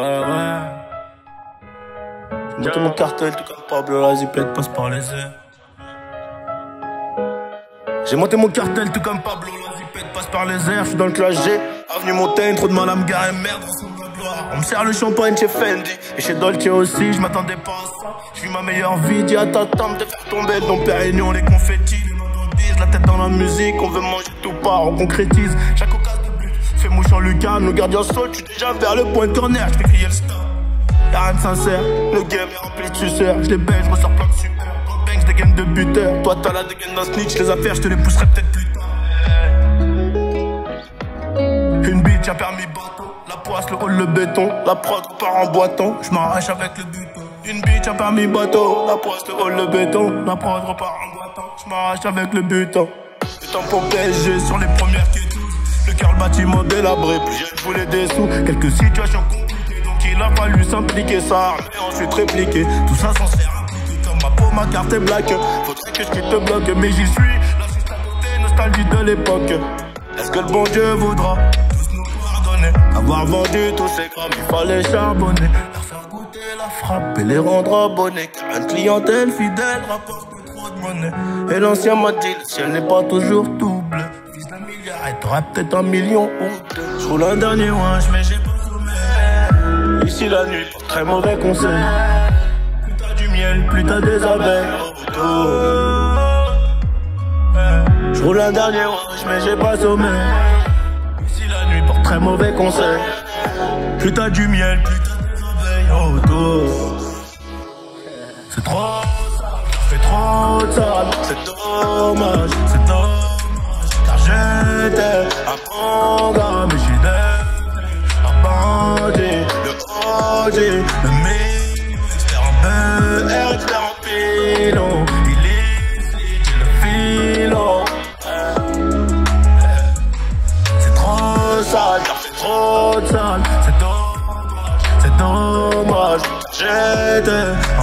ouais. Dans tout mon cartel, tout comme Pablo, la zipette passe par les airs. J'ai monté mon cartel, tout comme Pablo, la zipette passe par les airs. J'suis dans le clash G, avenue Montaigne, trop de mal à me garer, merde, on s'en va de gloire. On me sert le champagne chez Fendi, et chez Dolce aussi, j'm'attendais pas à ça. J'vis ma meilleure vie, dis à ta tante de faire tomber dans Pérignon les confettis. Les nododises, la tête dans la musique, on veut manger tout part, on concrétise. Chaque occasion de but, fais mouche en lucarne, le gardien saute, j'suis déjà vers le point de corner, j'fais crier le stop. Y'a rien de sincère, le game est rempli de suceurs, j'les baise, j'ressors plein de super. Banks, des games de buteur, toi t'as la dégaine d'un snitch, les affaires, j'te les pousserai peut-être plus tard. Une bitch a permis bateau, la poisse, le hall, le béton, la prod part en boitant, j'm'arrache avec le buton. Une bitch a permis bateau, la poisse, le hall, le béton, la prod repart en boitant, j'm'arrache avec le buton. Le temps pour PSG sur les premières qui touchent, le cœur, le bâtiment délabré, plus jeune voulais des sous, quelques situations compliquées, donc il a fallu s'impliquer, ça et ensuite répliquer, tout ça sans se faire impliquer, comme ma peau, ma carte est black, faudrait que j'quitte le bloc, mais j'y suis, là juste à côté, nostalgie de l'époque. Est-ce que le bon Dieu voudra avoir vendu tous ces grammes, il fallait charbonner, leur faire goûter la frappe et les rendre abonnés. Car une clientèle fidèle rapporte trop de monnaie. Et l'ancien m'a dit, le ciel n'est pas toujours double. Vise un milliard et t'auras peut-être 1 million ou 2. Je roule un dernier ouinche, mais j'ai pas sommeil. Ici la nuit, pour très mauvais conseil. Plus t'as du miel, plus t'as des abeilles. Je roule un dernier ouinche, mais j'ai pas sommeil. Très mauvais conseil. Plus t'as du miel, plus t'as des abeilles. Oh, c'est trop sale, c'est trop sale. C'est dommage, car j'étais un bon gars, mais j'ai des un bandit, le mec, expert en BR, expert en pilon. Il est ici, j'ai le filon. C'est trop sale, c'est dommage, j'étais